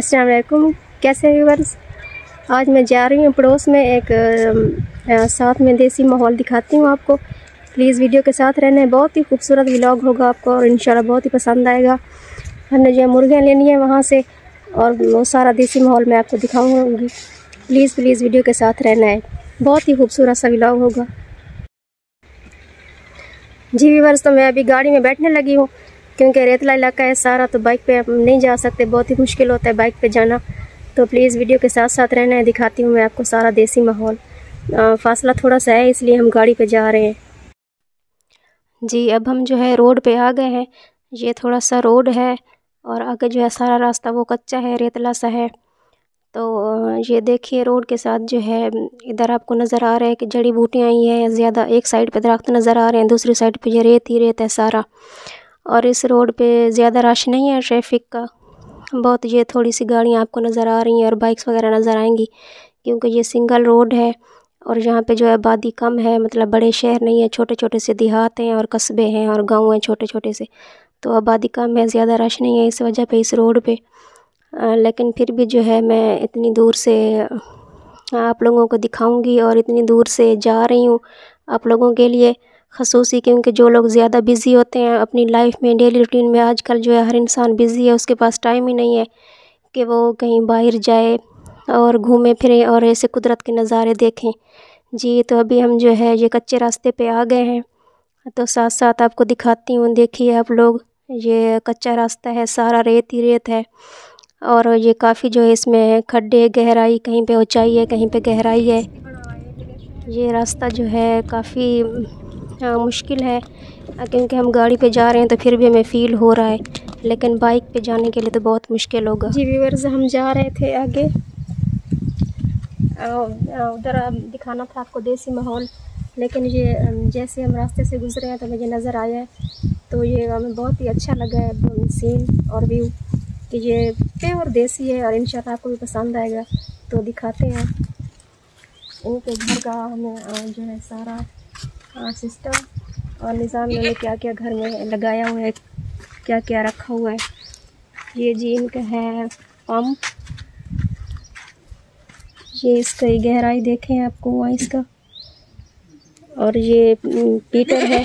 अस्सलाम वालेकुम। कैसे व्यूअर्स, आज मैं जा रही हूँ पड़ोस में एक साथ में देसी माहौल दिखाती हूँ आपको। प्लीज़ वीडियो के साथ रहना है, बहुत ही खूबसूरत व्लॉग होगा आपको और इंशाल्लाह बहुत ही पसंद आएगा। हमने जो मुर्गियाँ लेनी है वहाँ से और वो सारा देसी माहौल मैं आपको दिखाऊँगी। प्लीज़ वीडियो के साथ रहना है, बहुत ही खूबसूरत सा व्लॉग होगा जी व्यूअर्स। तो मैं अभी गाड़ी में बैठने लगी हूँ क्योंकि रेतला इलाका है सारा, तो बाइक पे आप नहीं जा सकते, बहुत ही मुश्किल होता है बाइक पे जाना। तो प्लीज़ वीडियो के साथ साथ रहना है, दिखाती हूँ मैं आपको सारा देसी माहौल। फासला थोड़ा सा है इसलिए हम गाड़ी पे जा रहे हैं जी। अब हम जो है रोड पे आ गए हैं, ये थोड़ा सा रोड है और आगे जो है सारा रास्ता वो कच्चा है, रेतला सा है। तो ये देखिए रोड के साथ जो है इधर आपको नज़र आ रहा है कि जड़ी बूटियाँ ही हैं ज़्यादा। एक साइड पर दरख्त नज़र आ रहे हैं, दूसरी साइड पर ये रेत ही रेत है सारा। और इस रोड पे ज़्यादा रश नहीं है ट्रैफिक का, बहुत ये थोड़ी सी गाड़ियाँ आपको नज़र आ रही हैं और बाइक्स वगैरह नज़र आएंगी क्योंकि ये सिंगल रोड है और यहाँ पे जो है आबादी कम है, मतलब बड़े शहर नहीं है, छोटे छोटे से देहात हैं और कस्बे हैं और गांव हैं छोटे छोटे से। तो आबादी कम है, ज़्यादा रश नहीं है इस वजह पे इस रोड पे। लेकिन फिर भी जो है मैं इतनी दूर से आप लोगों को दिखाऊँगी और इतनी दूर से जा रही हूँ आप लोगों के लिए खसूसी, क्योंकि जो लोग ज़्यादा बिज़ी होते हैं अपनी लाइफ में, डेली रूटीन में। आजकल जो है हर इंसान बिज़ी है, उसके पास टाइम ही नहीं है कि वो कहीं बाहर जाए और घूमे फिरे और ऐसे कुदरत के नज़ारे देखें जी। तो अभी हम जो है ये कच्चे रास्ते पे आ गए हैं, तो साथ साथ आपको दिखाती हूँ। देखिए आप लोग, ये कच्चा रास्ता है सारा, रेत ही रेत है और ये काफ़ी जो है इसमें खड्डे, गहराई, कहीं पर ऊँचाई है कहीं पर गहराई है। ये रास्ता जो है काफ़ी मुश्किल है क्योंकि हम गाड़ी पे जा रहे हैं तो फिर भी हमें फ़ील हो रहा है, लेकिन बाइक पे जाने के लिए तो बहुत मुश्किल होगा जी व्यूअर्स। हम जा रहे थे आगे, उधर दिखाना था आपको देसी माहौल, लेकिन ये जैसे हम रास्ते से गुजरे हैं तो मुझे नज़र आया है, तो ये हमें बहुत ही अच्छा लगा है सीन और व्यू कि ये प्योर देसी है और इंशाल्लाह आपको भी पसंद आएगा। तो दिखाते हैं एक घर का हमें जो है सारा सिस्टम और निज़ाम ने क्या क्या घर में लगाया हुआ है, क्या क्या रखा हुआ है। ये जी इनका है पम्प, ये इसका ही गहराई देखें आपको वहाँ इसका, और ये पीटर है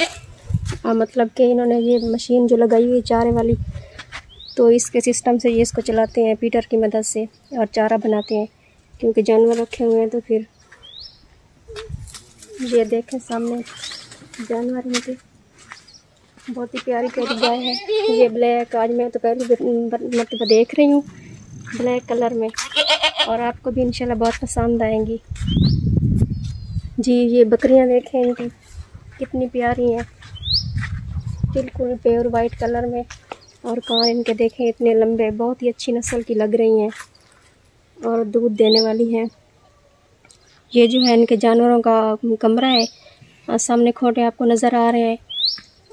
मतलब कि इन्होंने ये मशीन जो लगाई हुई है चारे वाली, तो इसके सिस्टम से ये इसको चलाते हैं पीटर की मदद से और चारा बनाते हैं क्योंकि जानवर रखे हुए हैं। तो फिर ये देखें सामने जानवर में के बहुत ही प्यारी प्यारी गाय है। ये ब्लैक, आज मैं तो पहली मतलब देख रही हूँ ब्लैक कलर में, और आपको भी इंशाल्लाह बहुत पसंद आएंगी जी। ये बकरियाँ देखें इनकी कितनी प्यारी हैं, बिल्कुल प्योर वाइट कलर में, और कान इनके देखें इतने लंबे, बहुत ही अच्छी नस्ल की लग रही हैं और दूध देने वाली हैं। ये जो है इनके जानवरों का कमरा है, और सामने खोटे आपको नज़र आ रहे हैं,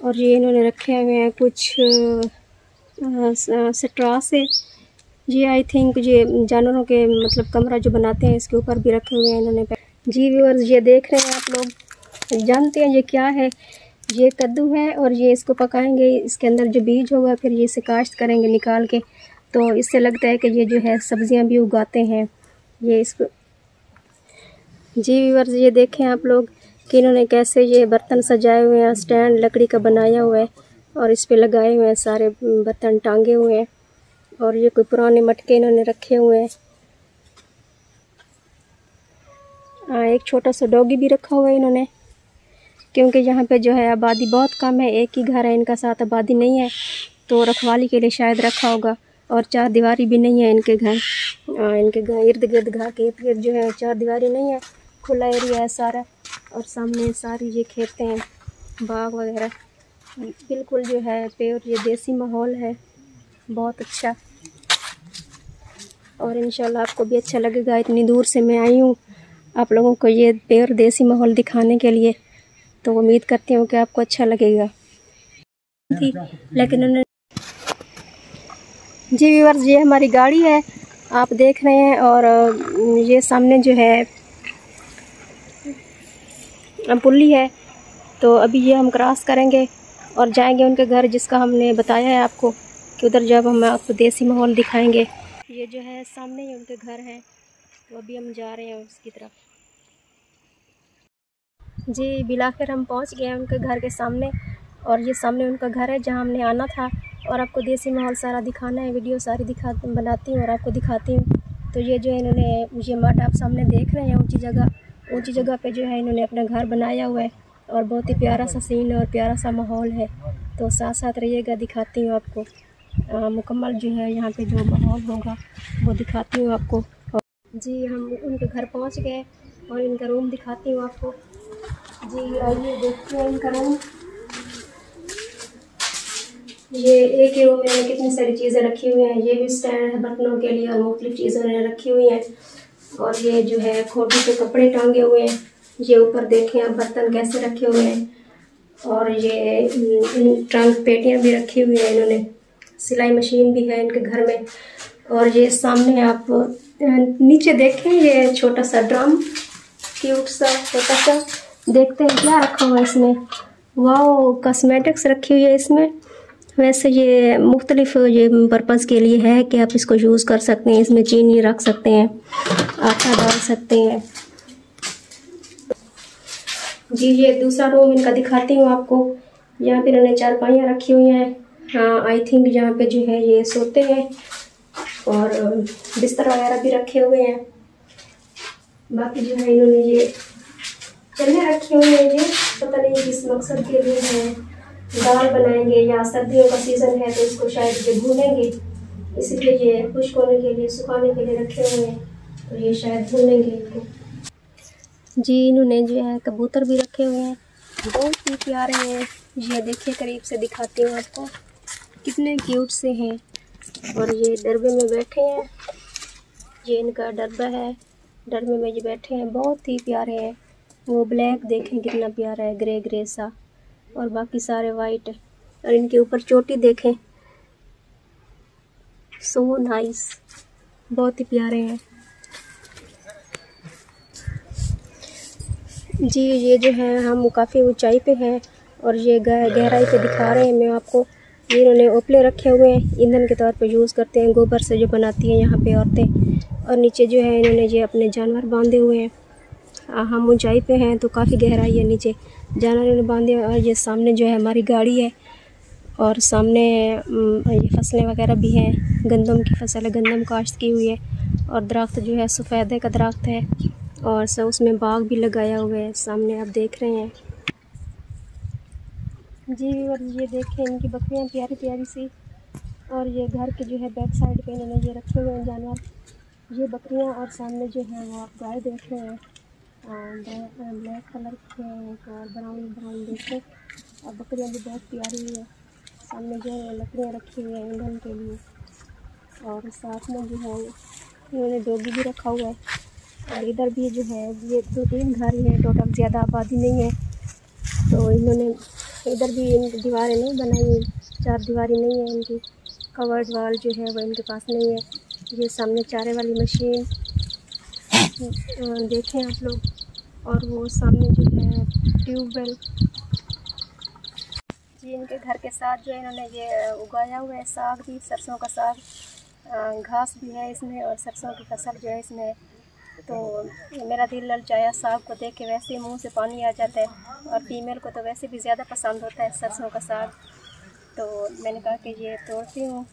और ये इन्होंने रखे हुए हैं कुछ स्ट्रॉ से, ये आई थिंक ये जानवरों के मतलब कमरा जो बनाते हैं इसके ऊपर भी रखे हुए हैं इन्होंने जी व्यूअर्स। ये देख रहे हैं आप लोग, जानते हैं ये क्या है, ये कद्दू है और ये इसको पकाएंगे, इसके अंदर जो बीज होगा फिर ये इसे काश्त करेंगे निकाल के। तो इससे लगता है कि ये जो है सब्ज़ियाँ भी उगाते हैं ये इसको जी व्यूअर्स। ये देखें आप लोग कि इन्होंने कैसे ये बर्तन सजाए हुए हैं, स्टैंड लकड़ी का बनाया हुआ है और इस पे लगाए हुए हैं, सारे बर्तन टांगे हुए हैं, और ये कोई पुराने मटके इन्होंने रखे हुए हैं। एक छोटा सा डॉगी भी रखा हुआ है इन्होंने क्योंकि यहाँ पे जो है आबादी बहुत कम है, एक ही घर है इनका, साथ आबादी नहीं है, तो रखवाली के लिए शायद रखा होगा। और चार दीवारी भी नहीं है इनके घर, इनके घर इर्द गिर्द, घर के इर्द गिर्द जो है चार दीवारी नहीं है, खुला एरिया है सारा, और सामने सारी ये खेतें हैं, बाग वगैरह, बिल्कुल जो है प्योर ये देसी माहौल है, बहुत अच्छा। और इंशाल्लाह आपको भी अच्छा लगेगा, इतनी दूर से मैं आई हूँ आप लोगों को ये प्योर देसी माहौल दिखाने के लिए, तो उम्मीद करती हूँ कि आपको अच्छा लगेगा। लेकिन उन्होंने जी व्यूअर्स, ये हमारी गाड़ी है आप देख रहे हैं, और ये सामने जो है पुली है, तो अभी ये हम क्रॉस करेंगे और जाएंगे उनके घर जिसका हमने बताया है आपको कि उधर जब हम आपको देसी माहौल दिखाएंगे। ये जो है सामने ही उनके घर है, तो अभी हम जा रहे हैं उसकी तरफ। जी बिलाखिर हम पहुंच गए हैं उनके घर के सामने, और ये सामने उनका घर है जहां हमने आना था। और आपको देसी माहौल सारा दिखाना है, वीडियो सारी बनाती हूँ और आपको दिखाती हूँ। तो ये जो है इन्होंने ये मठ आप सामने देख रहे हैं, ऊंची जगह पे जो है इन्होंने अपना घर बनाया हुआ है, और बहुत ही प्यारा सा सीन और प्यारा सा माहौल है। तो साथ साथ रहिएगा, दिखाती हूँ आपको मुकम्मल जो है यहाँ पे जो माहौल होगा वो दिखाती हूँ आपको। जी हम उनके घर पहुँच गए और इनका रूम दिखाती हूँ आपको। जी आइए देखते हैं इनका रूम। ये एक ही रूम में कितनी सारी चीज़ें रखी हुई हैं। ये भी स्टैंड है बर्तनों के लिए और मुख्तलिफ चीज़ें उन्होंने रखी हुई हैं। और ये जो है खोटी के कपड़े टांगे हुए हैं, ये ऊपर देखें आप बर्तन कैसे रखे हुए हैं। और ये ट्रंक पेटियाँ भी रखी हुई हैं इन्होंने, सिलाई मशीन भी है इनके घर में। और ये सामने आप नीचे देखें, ये छोटा सा ड्रम, क्यूट सा छोटा सा, देखते हैं क्या रखा हुआ है इसमें। वाओ, कॉस्मेटिक्स रखी हुई है इसमें। वैसे ये मुख्तलिफ ये पर्पज़ के लिए है कि आप इसको यूज़ कर सकते हैं। इसमें चीनी रख सकते हैं, आटा डाल सकते हैं। जी ये दूसरा रूम इनका दिखाती हूँ आपको। यहाँ पे इन्होंने चारपाइयाँ रखी हुई हैं। हाँ आई थिंक यहाँ पे जो है ये सोते हैं, और बिस्तर वगैरह भी रखे हुए हैं। बाकी जो है इन्होंने ये चने रखे हुए हैं, ये पता नहीं किस मकसद के लिए हैं। दाल बनाएंगे या सर्दियों का सीज़न है तो इसको शायद ये भूनेंगे, इसलिए ये खुश्क होने के लिए सुखाने के लिए रखे हुए हैं, तो ये शायद भूनेंगे इनको। जी इन्होंने जो है कबूतर भी रखे हुए हैं, बहुत ही प्यारे हैं। ये देखिए करीब से दिखाती हूँ आपको, कितने क्यूट से हैं। और ये डरबे में बैठे हैं, ये इनका डरबा है, डरबे में ये बैठे हैं, बहुत ही प्यारे हैं। वो ब्लैक देखें कितना प्यारा है, ग्रे ग्रे सा, और बाकी सारे वाइट। और इनके ऊपर चोटी देखें, सो नाइस, बहुत ही प्यारे हैं। जी ये जो है हम काफ़ी ऊंचाई पे हैं और ये गहराई पे दिखा रहे हैं मैं आपको। इन्होंने उपले रखे हुए हैं, ईंधन के तौर पे यूज़ करते हैं, गोबर से जो बनाती हैं यहाँ पे औरतें। और नीचे जो है इन्होंने ये अपने जानवर बांधे हुए हैं। हम ऊंचाई पे हैं तो काफ़ी गहराई है, नीचे जानवर इन्होंने बांधे हुए। और ये सामने जो है हमारी गाड़ी है, और सामने ये फसलें वगैरह भी हैं, गंदम की फसल है, गंदम काश्त की हुई है। और दरख्त जो है सफ़ेदे का दरख्त है, और उसमें बाग भी लगाया हुआ है, सामने आप देख रहे हैं। जी और ये देखें इनकी बकरियाँ प्यारी प्यारी सी। और ये घर के जो है बैक साइड पे इन्होंने ये रखे हुए हैं जानवर, ये बकरियाँ। और सामने जो है वो आप गाय देख रहे हैं, ब्लैक कलर के और ब्राउन देखें। और बकरियाँ भी बहुत प्यारी है। सामने जो है लकड़ियाँ रखी हुई है ईंधन के लिए, और साथ में जो है इन्होंने डोगी भी रखा हुआ है। और इधर भी जो है ये 2-3 घर ही हैं टोटल, ज़्यादा आबादी नहीं है। तो इन्होंने इधर भी इनकी दीवारें नहीं बनाई, 4 दीवारी नहीं है इनकी, कवर्ड वाल जो है वो इनके पास नहीं है। ये सामने चारे वाली मशीन देखें आप लोग, और वो सामने जो है ट्यूबवेल। ये इनके घर के साथ जो है इन्होंने ये उगाया हुआ है साग भी, सरसों का साग, घास भी है इसमें और सरसों की फसल जो है इसमें। तो मेरा दिल ललचाया साग को देख के, वैसे ही मुंह से पानी आ जाता है, और फीमेल को तो वैसे भी ज़्यादा पसंद होता है सरसों का साग। तो मैंने कहा कि ये तोड़ती हूँ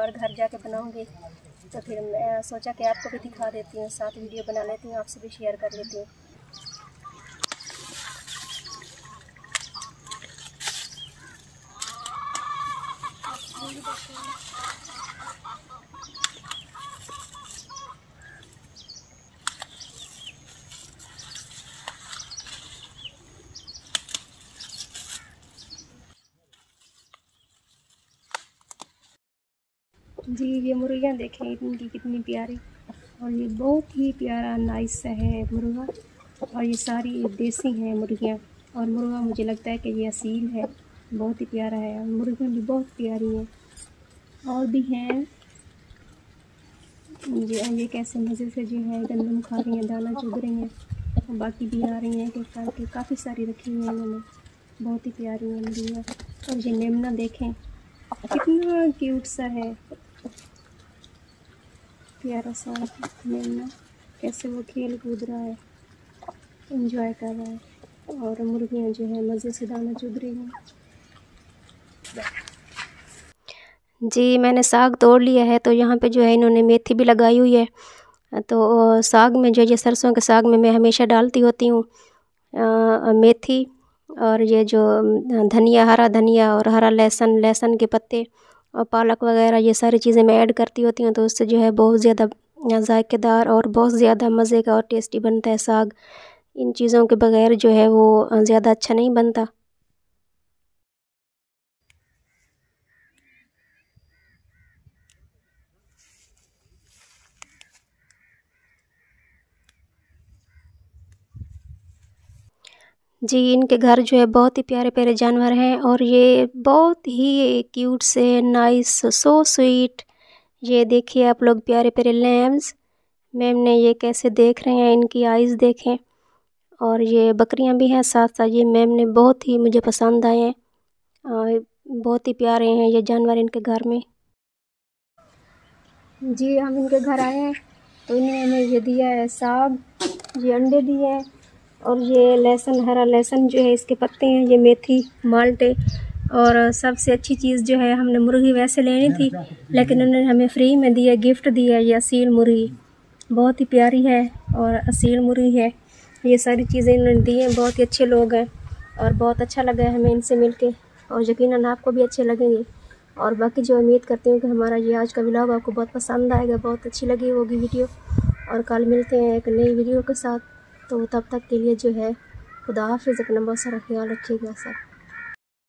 और घर जाके बनाऊँगी, तो फिर मैं सोचा कि आपको भी दिखा देती हूँ, साथ वीडियो बना लेती हूँ, आपसे भी शेयर कर लेती हूँ। जी ये मुर्गियाँ देखें इनकी कितनी प्यारी, और ये बहुत ही प्यारा नाइस है मुर्गा। और ये सारी देसी हैं मुर्गियाँ, और मुर्गा मुझे लगता है कि ये असील है, बहुत ही प्यारा है। और मुर्गियाँ भी बहुत प्यारी हैं, और भी हैं। ये कैसे मज़े से जो है गंदम खा रही हैं, दाना चुग रही हैं, बाकी भी आ रही हैं कि काफ़ी सारी रखी हुई हैं इन्होंने, बहुत ही प्यारी हैं मुर्गियाँ। और ये मेमना देखें कितना क्यूट सा है। प्यारा सा मेमना कैसे वो खेल कूद रहा है, एंजॉय कर रहा है। और मुर्गियाँ जो है मज़े से दाना चुग रही हैं। जी मैंने साग तोड़ लिया है, तो यहाँ पे जो है इन्होंने मेथी भी लगाई हुई है। तो साग में जो है ये सरसों के साग में मैं हमेशा डालती होती हूँ मेथी, और ये जो धनिया, हरा धनिया और हरा लहसुन, लहसुन के पत्ते और पालक वगैरह, ये सारी चीज़ें मैं ऐड करती होती हूँ। तो उससे जो है बहुत ज़्यादा जायकेदार और बहुत ज़्यादा मज़े का और टेस्टी बनता है साग। इन चीज़ों के बगैर जो है वो ज़्यादा अच्छा नहीं बनता। जी इनके घर जो है बहुत ही प्यारे प्यारे जानवर हैं, और ये बहुत ही क्यूट से नाइस सो स्वीट। ये देखिए आप लोग प्यारे प्यारे लैम्स, मैम ने ये कैसे देख रहे हैं, इनकी आइज़ देखें। और ये बकरियां भी हैं साथ साथ, ये मैम ने बहुत ही मुझे पसंद आए हैं, बहुत ही प्यारे हैं ये जानवर इनके घर में। जी हम इनके घर आए हैं तो इन्होंने हमें ये दिया है साग, ये अंडे दिए हैं, और ये लहसुन, हरा लहसुन जो है इसके पत्ते हैं, ये मेथी, माल्टे। और सबसे अच्छी चीज़ जो है हमने मुर्गी वैसे लेनी थी, लेकिन उन्होंने हमें फ्री में दिया, गिफ्ट दिया। ये असील मुर्गी बहुत ही प्यारी है और असील मुर्गी है। ये सारी चीज़ें इन्होंने दी हैं, बहुत ही अच्छे लोग हैं और बहुत अच्छा लगा है हमें इनसे मिलके, और यकीनन आपको भी अच्छे लगेंगे। और बाकी जो उम्मीद करती हूँ कि हमारा ये आज का व्लॉग आपको बहुत पसंद आएगा, बहुत अच्छी लगी होगी वीडियो। और कल मिलते हैं एक नई वीडियो के साथ, तो तब तक के लिए जो है खुदा हाफिज़, अपना बहुत सारा ख्याल रखिएगा सर।